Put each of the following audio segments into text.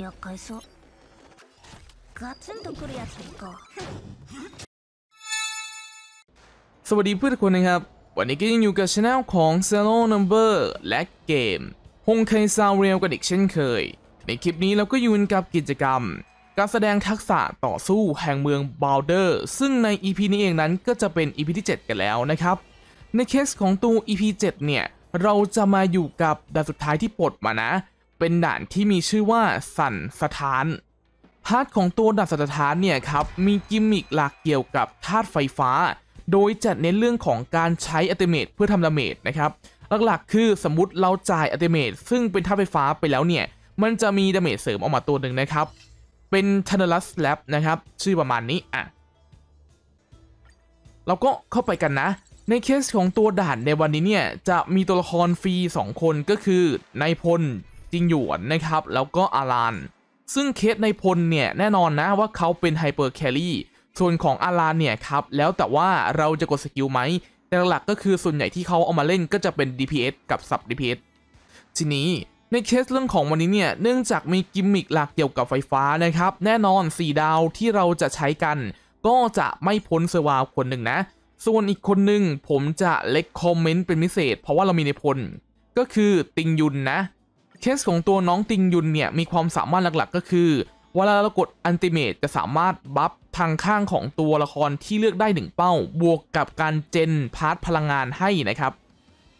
厄介そう。ガツンとくるやつか。สวัสดีเพื่อนทุกคนนะครับวันนี้ก็ยังอยู่กับช anel ของ Zero Number และเกมฮงไคซาวเรียวกันอีกเช่นเคยในคลิปนี้เราก็อยู่กับกิจกรรมการแสดงทักษะต่อสู้แห่งเมืองบาวเดอร์ซึ่งใน EP นี้เองนั้นก็จะเป็น EP ที่7กันแล้วนะครับในเคสของตัว EP 7เนี่ยเราจะมาอยู่กับด่านสุดท้ายที่ปลดมานะเป็นด่านที่มีชื่อว่าสั่นสะท้านพาร์ทของตัวด่านสั่นสะท้านเนี่ยครับมีกิมมิคหลักเกี่ยวกับธาตุไฟฟ้าโดยจัดเน้นเรื่องของการใช้อัลติเมทเพื่อทำดาเมจนะครับหลักๆคือสมมติเราจ่ายอัลติเมทซึ่งเป็นธาตุไฟฟ้าไปแล้วเนี่ยมันจะมีดาเมจเสริมออกมาตัวหนึ่งนะครับเป็นทันเดอร์ลัสแลบนะครับชื่อประมาณนี้อ่ะเราก็เข้าไปกันนะในเคสของตัวด่านในวันนี้เนี่ยจะมีตัวละครฟรี2คนก็คือนายพลจิงหยวนนะครับแล้วก็อารันซึ่งเคสนายพลเนี่ยแน่นอนนะว่าเขาเป็นไฮเปอร์แครี่ส่วนของอารันเนี่ยครับแล้วแต่ว่าเราจะกดสกิลไหมแต่หลักก็คือส่วนใหญ่ที่เขาเอามาเล่นก็จะเป็น DPS กับซับ DPS ทีนี้ในเคสเรื่องของวันนี้เนี่ยเนื่องจากมีกิมมิคหลักเกี่ยวกับไฟฟ้านะครับแน่นอน4ดาวที่เราจะใช้กันก็จะไม่พ้นเซอร์วาคนหนึ่งนะส่วนอีกคนหนึ่งผมจะเล็กคอมเมนต์เป็นพิเศษเพราะว่าเรามีในพลก็คือติงยุนนะเคสของตัวน้องติงยุนเนี่ยมีความสามารถหลักๆก็คือเวลาเรากดอัลติเมทจะสามารถบัฟทางข้างของตัวละครที่เลือกได้1เป้าบวกกับการเจนพาร์ทพลังงานให้นะครับ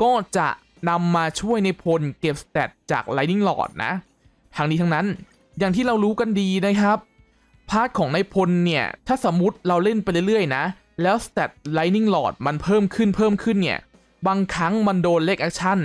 ก็จะนำมาช่วยในพลเก็บสเตตจาก Lightning Lord นะทางนี้ทั้งนั้นอย่างที่เรารู้กันดีนะครับพาร์ทของในพลเนี่ยถ้าสมมุติเราเล่นไปเรื่อยๆนะแล้วสเตต Lightning Lord มันเพิ่มขึ้นเนี่ยบางครั้งมันโดนเลขแอคชั่น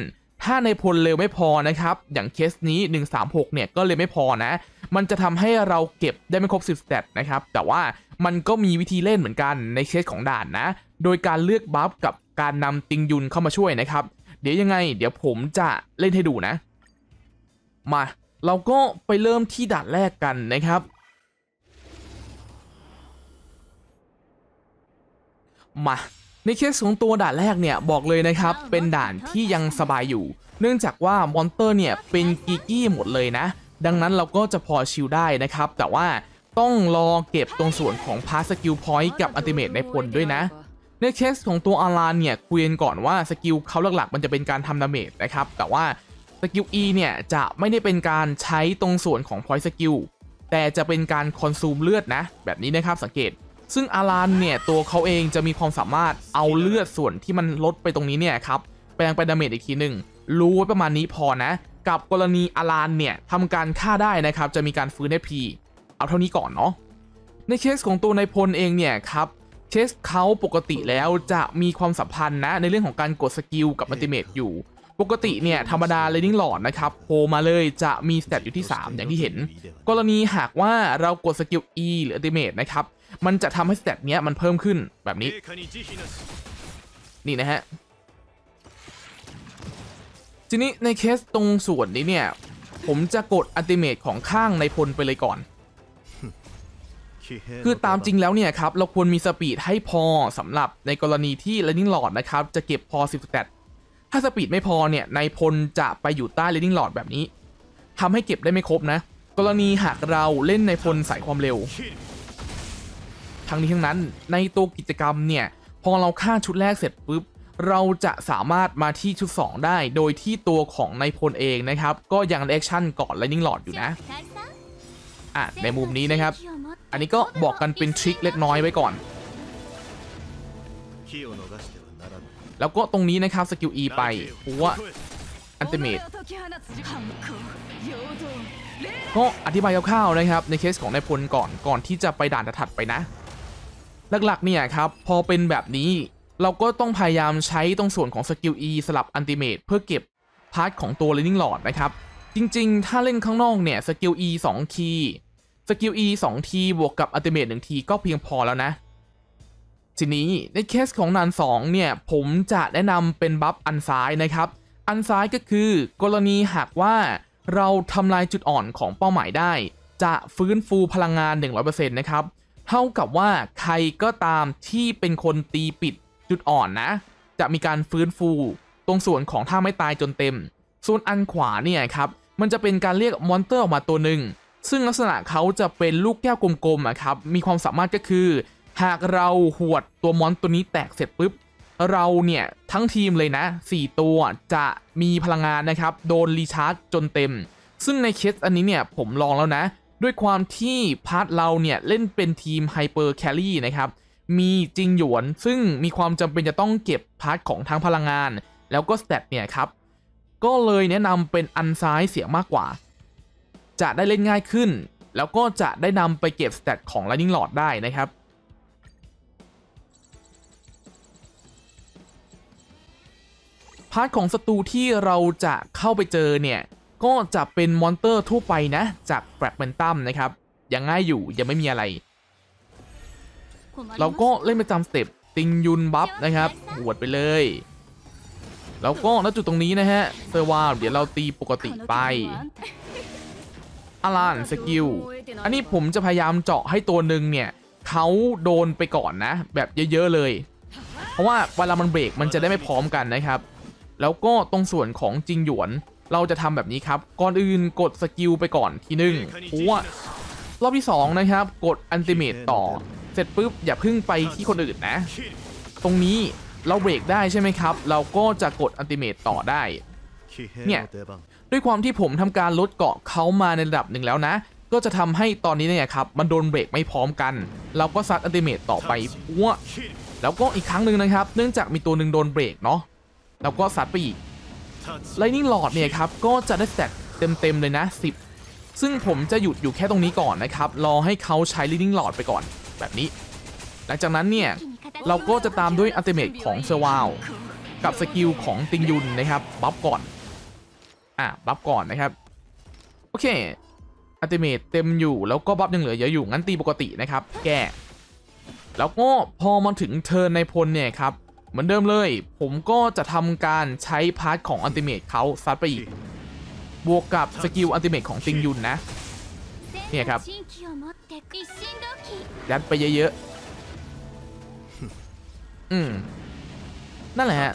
ถ้าในพลเร็วไม่พอนะครับอย่างเคสนี้136เนี่ยก็เลยไม่พอนะมันจะทำให้เราเก็บได้ไม่ครบ10สเตตนะครับแต่ว่ามันก็มีวิธีเล่นเหมือนกันในเคสของด่านนะโดยการเลือกบัฟกับการนำติงยุนเข้ามาช่วยนะครับเดี๋ยวยังไงเดี๋ยวผมจะเล่นให้ดูนะมาเราก็ไปเริ่มที่ด่านแรกกันนะครับมาในเคสของตัวด่านแรกเนี่ยบอกเลยนะครับเป็นด่านที่ยังสบายอยู่เนื่องจากว่ามอนเตอร์เนี่ยเป็นกีกี้หมดเลยนะดังนั้นเราก็จะพอชิลได้นะครับแต่ว่าต้องรอเก็บตรงส่วนของพาสกิลพอยต์กับอัลติเมทในพลด้วยนะในเคสของตัวอารันเนี่ยคุยกันก่อนว่าสกิลเขาหลักๆมันจะเป็นการทำดาเมจนะครับแต่ว่าสกิล E เนี่ยจะไม่ได้เป็นการใช้ตรงส่วนของพอยต์สกิลแต่จะเป็นการคอนซูมเลือดนะแบบนี้นะครับสังเกตซึ่งอารันเนี่ยตัวเขาเองจะมีความสามารถเอาเลือดส่วนที่มันลดไปตรงนี้เนี่ยครับแปลงไปดาเมจอีกทีหนึ่งรู้ไว้ประมาณนี้พอนะกับกรณีอารันเนี่ยทำการฆ่าได้นะครับจะมีการฟื้นให้พีเอาเท่านี้ก่อนเนาะในเคสของตัวนายพลเองเนี่ยครับเคสเขาปกติแล้วจะมีความสัมพันธ์นะในเรื่องของการกดสกิลกับอัลติเมทอยู่ปกติเนี่ยธรรมดาเลนนิ่งหลอดนะครับโผล่มาเลยจะมีสเตตอยู่ที่3อย่างที่เห็นกรณีหากว่าเรากดสกิล E หรืออัลติเมทนะครับมันจะทำให้สเตตเนี้ยมันเพิ่มขึ้นแบบนี้นี่นะฮะทีนี้ในเคสตรงส่วนนี้เนี่ยผมจะกดอัลติเมทของข้างในพลไปเลยก่อนคือตามจริงแล้วเนี่ยครับเราควรมีสปีดให้พอสำหรับในกรณีที่ Lightning Lord นะครับจะเก็บพอ10สเตตถ้าสปีดไม่พอเนี่ยนายพลจะไปอยู่ใต้ Lightning Lord แบบนี้ทำให้เก็บได้ไม่ครบนะกรณีหากเราเล่นนายพลสายความเร็วทั้งนี้ทั้งนั้นในตัวกิจกรรมเนี่ยพอเราฆ่าชุดแรกเสร็จปุ๊บเราจะสามารถมาที่ชุด2ได้โดยที่ตัวของนายพลเองนะครับก็ยังแอคชั่นก่อน Lightning Lord อยู่นะในมุมนี้นะครับอันนี้ก็บอกกันเป็นทริคเล็กน้อยไว้ก่อนแล้วก็ตรงนี้นะครับสกิล E ไปหัวอัลติเมทก็อธิบายคร่าวๆนะครับในเคสของนายพลก่อนที่จะไปด่านถัดไปนะหลักๆเนี่ยครับพอเป็นแบบนี้เราก็ต้องพยายามใช้ตรงส่วนของสกิล E สลับอัลติเมทเพื่อเก็บพาร์ทของตัว Lightning Lord นะครับจริงๆถ้าเล่นข้างนอกเนี่ยสกิล E 2คีสกิล E 2ทีบวกกับอัลติเมท1ทีก็เพียงพอแล้วนะทีนี้ในเคสของนัน2เนี่ยผมจะแนะนำเป็นบัฟอันซ้ายนะครับอันซ้ายก็คือกรณีหากว่าเราทำลายจุดอ่อนของเป้าหมายได้จะฟื้นฟูพลังงาน 100% นะครับเท่ากับว่าใครก็ตามที่เป็นคนตีปิดจุดอ่อนนะจะมีการฟื้นฟูตรงส่วนของท่าไม่ตายจนเต็มส่วนอันขวาเนี่ยครับมันจะเป็นการเรียกมอนเตอร์ออกมาตัวหนึ่ง ซึ่งลักษณะเขาจะเป็นลูกแก้วกลมๆนะครับมีความสามารถก็คือหากเราหวดตัวมอนตัวนี้แตกเสร็จปุ๊บเราเนี่ยทั้งทีมเลยนะ4ตัวจะมีพลังงานนะครับโดนรีชาร์จจนเต็มซึ่งในเคสอันนี้เนี่ยผมลองแล้วนะด้วยความที่พาร์ทเราเนี่ยเล่นเป็นทีมไฮเปอร์แครี่นะครับมีจิงหยวนซึ่งมีความจำเป็นจะต้องเก็บพาร์ทของทางพลังงานแล้วก็สเตตเนี่ยครับก็เลยแนะนำเป็นอันซ้ายเสียมากกว่าจะได้เล่นง่ายขึ้นแล้วก็จะได้นำไปเก็บสเตตของ Lightning Lord ได้นะครับพาร์ทของศัตรูที่เราจะเข้าไปเจอเนี่ยก็จะเป็นมอนเตอร์ทั่วไปนะจากแฟรกเมนตัมนะครับยังง่ายอยู่ยังไม่มีอะไรเราก็เล่นไปตามสเต็ปติงยุนบัฟนะครับหวดไปเลยแล้วก็ณจุดตรงนี้นะฮะเซอร์วาวเดี๋ยวเราตีปกติไปอลานสกิลอันนี้ผมจะพยายามเจาะให้ตัวหนึ่งเนี่ยเขาโดนไปก่อนนะแบบเยอะๆเลยเพราะว่าเวลามันเบรกมันจะได้ไม่พร้อมกันนะครับแล้วก็ตรงส่วนของจิงหยวนเราจะทำแบบนี้ครับก่อนอื่นกดสกิลไปก่อนทีนึงเพราะว่ารอบที่2นะครับกดอัลติเมตต่อเสร็จปุ๊บอย่าพึ่งไปที่คนอื่นนะตรงนี้เราเบรกได้ใช่ไหมครับเราก็จะกดอัลติเมตต่อได้เนี่ยด้วยความที่ผมทำการลดเกาะเขามาในระดับหนึ่งแล้วนะก็จะทำให้ตอนนี้เนี่ยครับมันโดนเบรกไม่พร้อมกันเราก็ซัดอัลติเมตต่อไปว้าแล้วก็อีกครั้งหนึ่งนะครับเนื่องจากมีตัวหนึ่งโดนเบรกเนาะแล้วก็ซัดไปอีก Lightning Lord เนี่ยครับก็จะได้แสตเต็มๆเลยนะ10ซึ่งผมจะหยุดอยู่แค่ตรงนี้ก่อนนะครับรอให้เขาใช้ Lightning Lord ไปก่อนแบบนี้หลังจากนั้นเนี่ยเราก็จะตามด้วยอัลติเมตของเซอร์วาวกับสกิลของติงยุนนะครับบัฟก่อนบัฟก่อนนะครับโอเคอัลติเมตเต็มอยู่แล้วก็บัฟยังเหลือเยอะอยู่งั้นตีปกตินะครับแก้แล้วก็พอมาถึงเทิร์นในพลเนี่ยครับเหมือนเดิมเลยผมก็จะทำการใช้พาร์ทของอัลติเมตเขาซัดไปอีกบวกกับสกิลอัลติเมตของติงยุนนะเนี่ยครับยัดไปเยอะๆนั่นแหละฮะ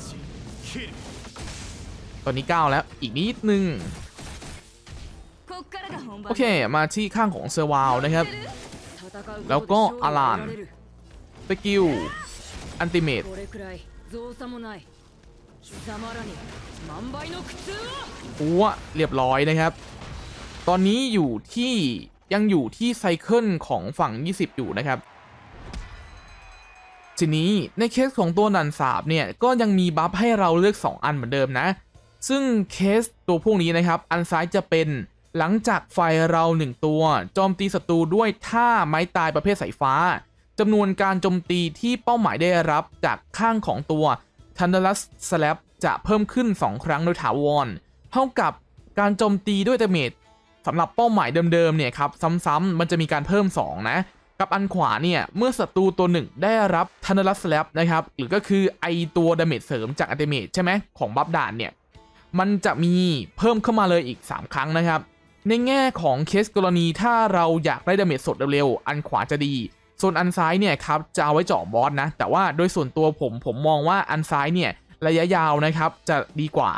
ตอนนี้9แล้วอีกนิดนึงโอเคมาที่ข้างของเซอร์วาวนะครับแล้วก็อลานสกิลอันติเมตเรียบร้อยนะครับตอนนี้อยู่ที่ยังอยู่ที่ไซเคิลของฝั่ง20อยู่นะครับทีนี้ในเคสของตัวนันสาบเนี่ยก็ยังมีบัฟให้เราเลือก2อันเหมือนเดิมนะซึ่งเคสตัวพวกนี้นะครับอันซ้ายจะเป็นหลังจากไฟเรา1ตัวโจมตีศัตรูด้วยท่าไม้ตายประเภทสายฟ้าจำนวนการโจมตีที่เป้าหมายได้รับจากข้างของตัว Thunderous Slap จะเพิ่มขึ้น2ครั้งโดยถาวรเท่ากับการโจมตีด้วยดาเมจสำหรับเป้าหมายเดิมๆเนี่ยครับซ้ำๆมันจะมีการเพิ่ม2นะกับอันขวาเนี่ยเมื่อศัตรูตัวหนึ่งได้รับ Thunderous Slap นะครับหรือก็คือไอตัวดาเมจเสริมจากอัลติเมตใช่ไหมของบัฟด่านเนี่ยมันจะมีเพิ่มเข้ามาเลยอีก3ครั้งนะครับในแง่ของเคสกรณีถ้าเราอยากได้ดาเมจสดเร็วๆอันขวาจะดีส่วนอันซ้ายเนี่ยครับจะเอาไว้เจาะบอสนะแต่ว่าโดยส่วนตัวผมมองว่าอันซ้ายเนี่ยระยะยาวนะครับจะดีกว่า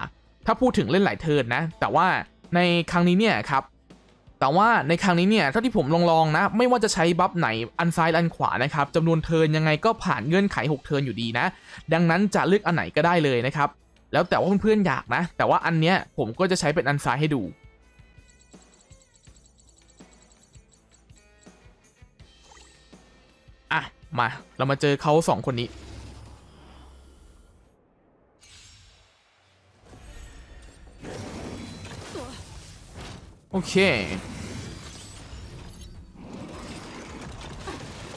ถ้าพูดถึงเล่นหลายเทิร์นนะแต่ว่าในครั้งนี้เนี่ยเท่าที่ผมลองนะไม่ว่าจะใช้บัฟไหนอันซ้ายอันขวานะครับจำนวนเทิร์นยังไงก็ผ่านเงื่อนไข6เทิร์นอยู่ดีนะดังนั้นจะเลือกอันไหนก็ได้เลยนะครับแล้วแต่ว่าเพื่อนๆอยากนะแต่ว่าอันเนี้ยผมก็จะใช้เป็นอันซ้ายให้ดูมาเรามาเจอเขา2คนนี้โอเคก็ในเคสของตัวออรูมาตอน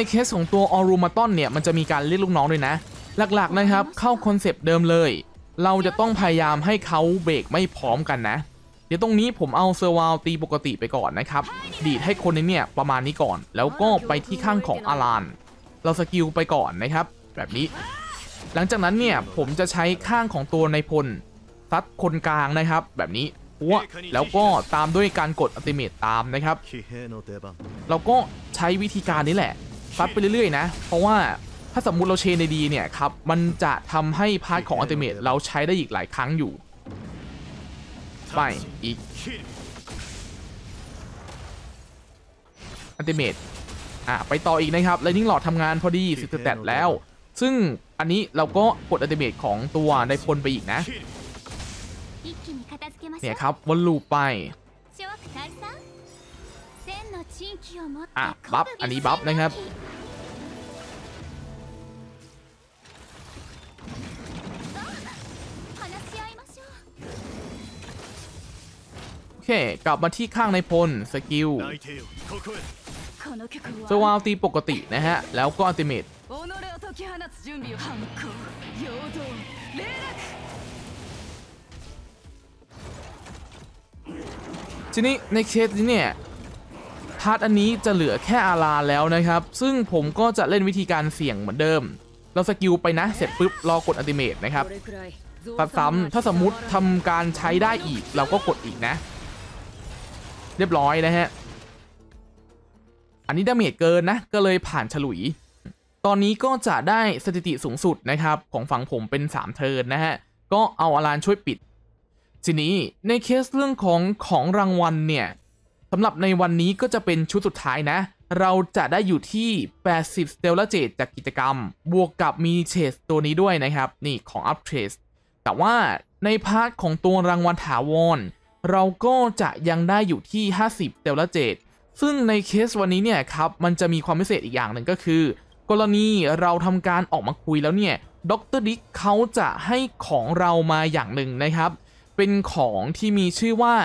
เนี่ยมันจะมีการเรียกลูกน้องด้วยนะหลักๆนะครับเข้าคอนเซปต์เดิมเลยเราจะต้องพยายามให้เขาเบรกไม่พร้อมกันนะเดี๋ยวตรงนี้ผมเอาเซอร์วาวตีปกติไปก่อนนะครับดีดให้คนในเนี่ยประมาณนี้ก่อนแล้วก็ไปที่ข้างของอลานเราสกิลไปก่อนนะครับแบบนี้หลังจากนั้นเนี่ยผมจะใช้ข้างของตัวในพลซัดคนกลางนะครับแบบนี้แล้วก็ตามด้วยการกดอัลติเมตตามนะครับเราก็ใช้วิธีการนี้แหละซัดไปเรื่อยๆนะเพราะว่าถ้าสมมุติเราเชนดีเนี่ยครับมันจะทำให้พาร์ทของอัลติเมตเราใช้ได้อีกหลายครั้งอยู่ ไปอีกอันติเมตไปต่ออีกนะครับไลท์นิ่งหลอดทำงานพอดีสิบสเตตแล้วซึ่งอันนี้เราก็กดอันติเมตของตัวในพลไปอีกนะเนี่ยครับวนลูปไปบัฟอันนี้บัฟนะครับโอเคกลับมาที่ข้างในพลสกิลสวาลตีปกตินะฮะแล้วก็อัลติเมตทีนี้ในเคสนี้เนี่ยพาร์ทอันนี้จะเหลือแค่อาราแล้วนะครับซึ่งผมก็จะเล่นวิธีการเสี่ยงเหมือนเดิมเราสกิลไปนะเสร็จปุ๊บรอกดอัลติเมตนะครับตัดซ้ำถ้าสมมุติทำการใช้ได้อีกเราก็กดอีกนะเรียบร้อยนะฮะอันนี้ดาเมจเกินนะก็เลยผ่านฉลุยตอนนี้ก็จะได้สถิติสูงสุดนะครับของฝั่งผมเป็น3เทิร์นนะฮะก็เอาอลานช่วยปิดทีนี้ในเคสเรื่องของรางวัลเนี่ยสำหรับในวันนี้ก็จะเป็นชุดสุดท้ายนะเราจะได้อยู่ที่80 Stellar Jade จากกิจกรรมบวกกับมีเชสตัวนี้ด้วยนะครับนี่ของ Up Chase แต่ว่าในพาร์ทของตัวรางวัลถาวรเราก็จะยังได้อยู่ที่50 Stellar Jadeซึ่งในเคสวันนี้เนี่ยครับมันจะมีความพิเศษอีกอย่างหนึ่งก็คือกรณีเราทำการออกมาคุยแล้วเนี่ยดร.ดิ๊กเขาจะให้ของเรามาอย่างหนึ่งนะครับเป็นของที่มีชื่อว่า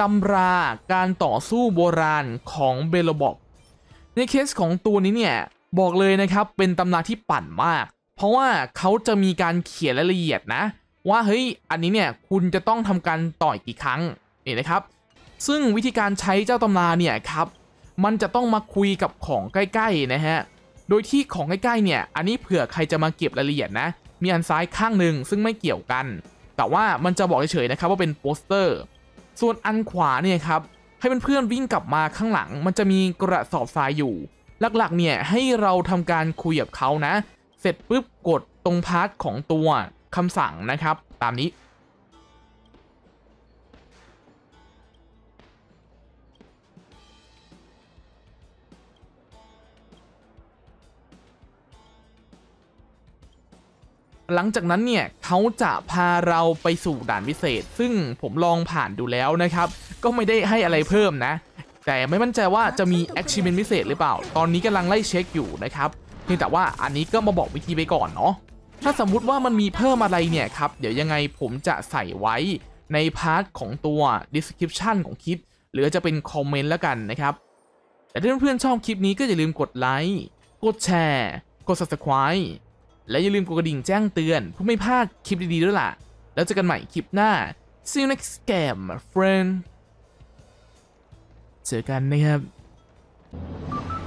ตำราการต่อสู้โบราณของเบโลบอกในเคสของตัวนี้เนี่ยบอกเลยนะครับเป็นตำราที่ปั่นมากเพราะว่าเขาจะมีการเขียนรายละเอียดนะว่าเฮ้ยอันนี้เนี่ยคุณจะต้องทำการต่อยกี่ครั้งนี่นะครับซึ่งวิธีการใช้เจ้าตำราเนี่ยครับมันจะต้องมาคุยกับของใกล้ๆนะฮะโดยที่ของใกล้ๆเนี่ยอันนี้เผื่อใครจะมาเก็บรายละเอียดนะมีอันซ้ายข้างหนึ่งซึ่งไม่เกี่ยวกันแต่ว่ามันจะบอกเฉยๆนะครับว่าเป็นโปสเตอร์ส่วนอันขวาเนี่ยครับให้เพื่อนๆวิ่งกลับมาข้างหลังมันจะมีกระสอบทรายอยู่หลักๆเนี่ยให้เราทำการคุยกับเขานะเสร็จปุ๊บกดตรงพาร์ทของตัวคำสั่งนะครับตามนี้หลังจากนั้นเนี่ยเขาจะพาเราไปสู่ด่านพิเศษซึ่งผมลองผ่านดูแล้วนะครับก็ไม่ได้ให้อะไรเพิ่มนะแต่ไม่มั่นใจว่าจะมี achievement พิเศษหรือเปล่าตอนนี้กำลังไล่เช็คอยู่นะครับเพียงแต่ว่าอันนี้ก็มาบอกวิธีไปก่อนเนาะถ้าสมมุติว่ามันมีเพิ่มอะไรเนี่ยครับเดี๋ยวยังไงผมจะใส่ไว้ในพาร์ทของตัว description ของคลิปหรือจะเป็นคอมเมนต์แล้วกันนะครับแต่ถ้าเพื่อนๆชอบคลิปนี้ก็อย่าลืมกดไลค์กดแชร์กด subscribeและอย่าลืมกดกระดิ่งแจ้งเตือนเพื่อไม่พลาดคลิปดีๆด้วยล่ะแล้วเจอกันใหม่คลิปหน้า See you next game my friend เจอกันนะครับ